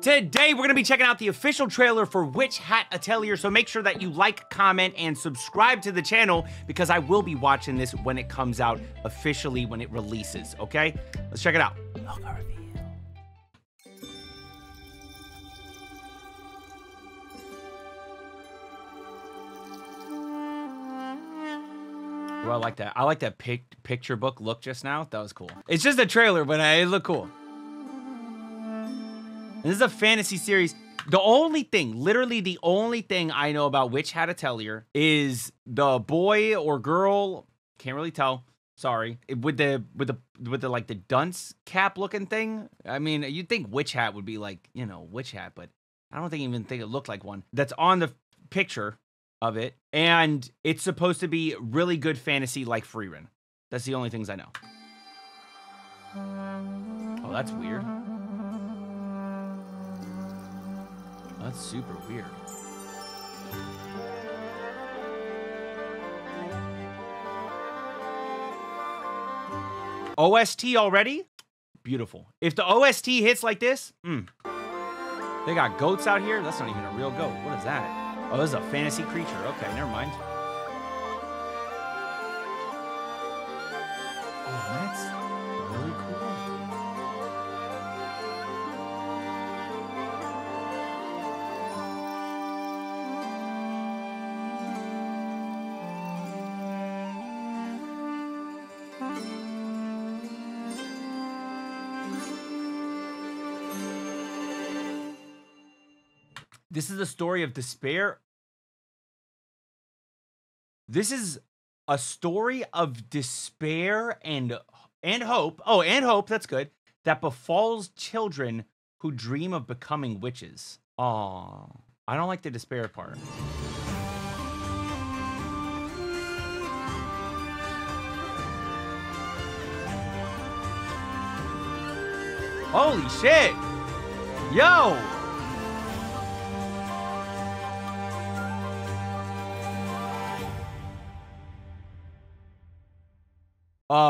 Today, we're gonna be checking out the official trailer for Witch Hat Atelier, so make sure that you like, comment, and subscribe to the channel because I will be watching this when it comes out officially, when it releases, okay? Let's check it out. Logo reveal. Well, I like that. I like that picture book look just now. That was cool. It's just a trailer, but it looked cool. This is a fantasy series. The only thing, literally the only thing I know about Witch Hat Atelier is the boy or girl, can't really tell, sorry, with the like the dunce cap looking thing. I mean, you'd think Witch Hat would be like, you know, Witch Hat, but I don't even think it looked like one. That's on the picture of it. And it's supposed to be really good fantasy like Frieren. That's the only things I know. Oh, that's weird. That's super weird. OST already? Beautiful. If the OST hits like this, They got goats out here? That's not even a real goat. What is that? Oh, this is a fantasy creature. Okay, never mind. Oh, that's... This is a story of despair. This is a story of despair and hope. Oh, and hope, that's good. That befalls children who dream of becoming witches. Aw, I don't like the despair part. Holy shit. Yo.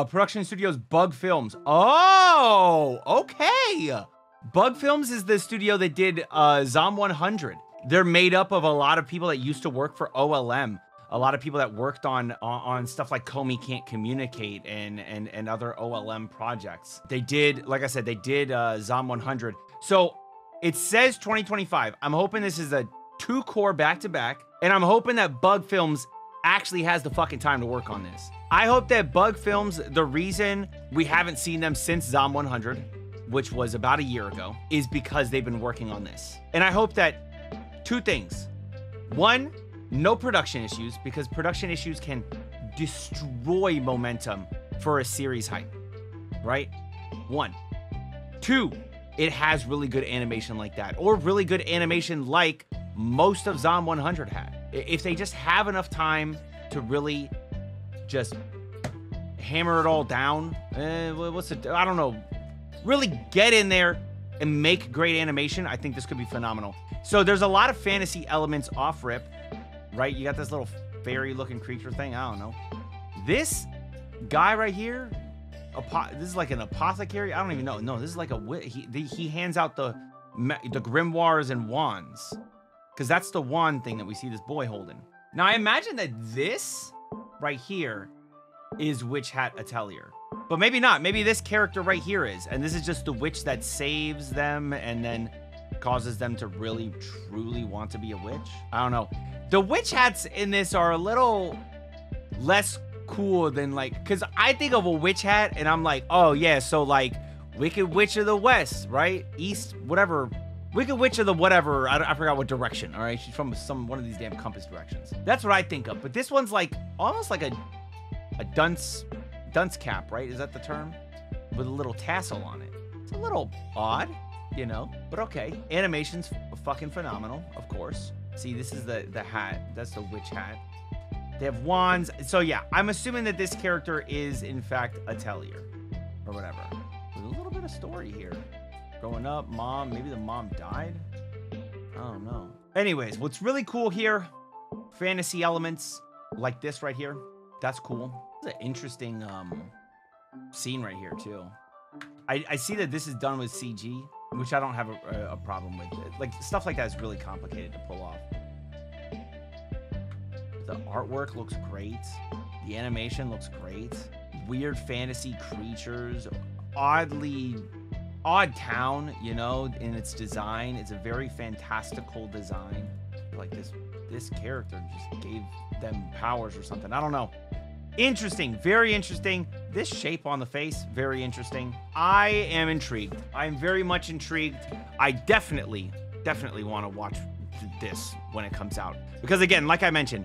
Production studios Bug Films. Oh, okay. Bug Films is the studio that did Zom 100. They're made up of a lot of people that used to work for OLM. A lot of people that worked on stuff like Comey Can't Communicate and other OLM projects. They did, like I said, they did Zom 100. So it says 2025. I'm hoping this is a two-core back-to-back, and I'm hoping that Bug Films actually has the fucking time to work on this. I hope that Bug Films, the reason we haven't seen them since Zom 100, which was about a year ago, is because they've been working on this. And I hope that two things. One, no production issues, because production issues can destroy momentum for a series hype, right? One. Two, it has really good animation like that, or really good animation like most of Zom 100 had. If they just have enough time to really just hammer it all down. I don't know. Really get in there and make great animation. I think this could be phenomenal. So there's a lot of fantasy elements off rip, right? You got this little fairy looking creature thing. I don't know. This guy right here, this is like an apothecary. I don't even know. No, this is like a, he hands out the grimoires and wands, because that's the wand thing that we see this boy holding. Now I imagine that this right here is Witch Hat Atelier, but maybe not. Maybe this character right here is, and this is just the witch that saves them and then causes them to really truly want to be a witch. I don't know. The witch hats in this are a little less cool than, like, because I think of a witch hat and I'm like, oh yeah, so like Wicked Witch of the West, right? East, whatever. Wicked Witch of the whatever. I forgot what direction, all right? She's from one of these damn compass directions. That's what I think of, but this one's like, almost like a dunce cap, right? Is that the term? With a little tassel on it. It's a little odd, you know, but okay. Animation's fucking phenomenal, of course. See, this is the hat. That's the witch hat. They have wands. So yeah, I'm assuming that this character is, in fact, Atelier or whatever. There's a little bit of story here. Growing up, mom, maybe the mom died? I don't know. Anyways, what's really cool here, fantasy elements like this right here. That's cool. It's an interesting scene right here too. I see that this is done with CG, which I don't have a problem with. Like, stuff like that is really complicated to pull off. The artwork looks great. The animation looks great. Weird fantasy creatures, odd town, you know, in its design. It's a very fantastical design. Like this character just gave them powers or something. I don't know. Interesting, very interesting. This shape on the face, very interesting. I am intrigued. I am very much intrigued. I definitely want to watch this when it comes out, because again, like I mentioned,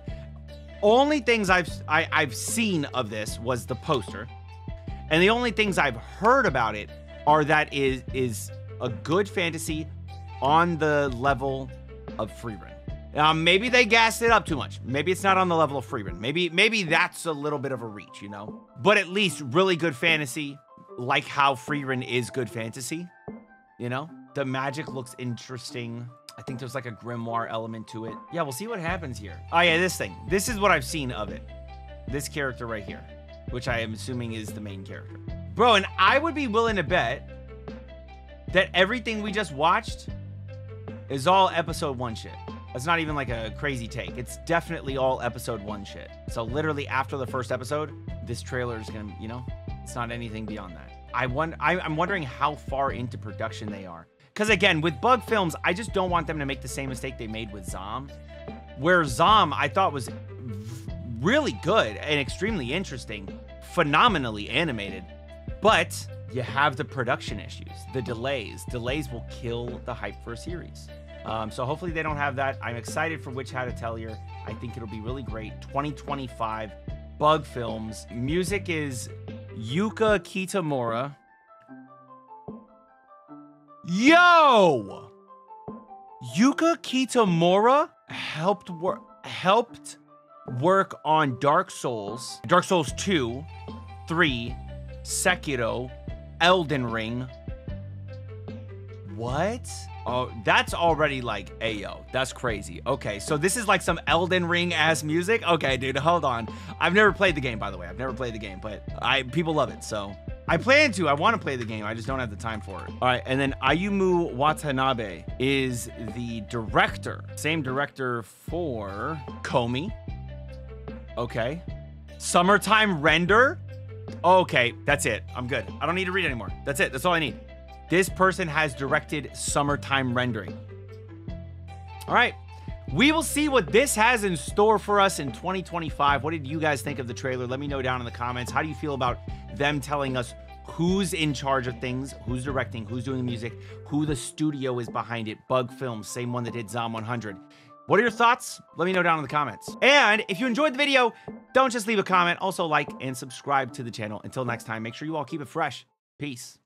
only things I've seen of this was the poster, and the only things I've heard about it are that is a good fantasy on the level of Frieren. Maybe they gassed it up too much. Maybe it's not on the level of Frieren. Maybe that's a little bit of a reach, you know? But at least really good fantasy, like how Frieren is good fantasy, you know? The magic looks interesting. I think there's like a grimoire element to it. Yeah, we'll see what happens here. Oh yeah, this thing. This is what I've seen of it. This character right here, which I am assuming is the main character. Bro, and I would be willing to bet that everything we just watched is all episode 1 shit. It's not even like a crazy take. It's definitely all episode 1 shit. So literally after the first episode, this trailer is gonna, you know, it's not anything beyond that. I'm wondering how far into production they are. Cause again, with Bug Films, I just don't want them to make the same mistake they made with Zom, where Zom I thought was really good and extremely interesting, phenomenally animated, but you have the production issues, the delays. Delays will kill the hype for a series. So hopefully they don't have that. I'm excited for Witch Hat Atelier. I think it'll be really great. 2025, Bug Films. Music is Yuka Kitamura. Yo! Yuka Kitamura helped work on Dark Souls, Dark Souls 2, 3, Sekiro, Elden Ring. What? Oh, that's already like, ayo, that's crazy. Okay, so this is like some Elden Ring-ass music? Okay, dude, hold on. I've never played the game, by the way. I've never played the game, but people love it, so. I plan to, I want to play the game. I just don't have the time for it. All right, and then Ayumu Watanabe is the director. Same director for Komi. Okay. Summertime Render? Okay, that's it. I'm good. I don't need to read anymore. That's it, that's all I need. This person has directed Summertime Rendering. All right, we will see what this has in store for us in 2025. What did you guys think of the trailer? Let me know down in the comments. How do you feel about them telling us who's in charge of things, who's directing, who's doing the music, who the studio is behind it? Bug Films, same one that did Zom 100. What are your thoughts? Let me know down in the comments. And if you enjoyed the video, don't just leave a comment. Also like and subscribe to the channel. Until next time, make sure you all keep it fresh. Peace.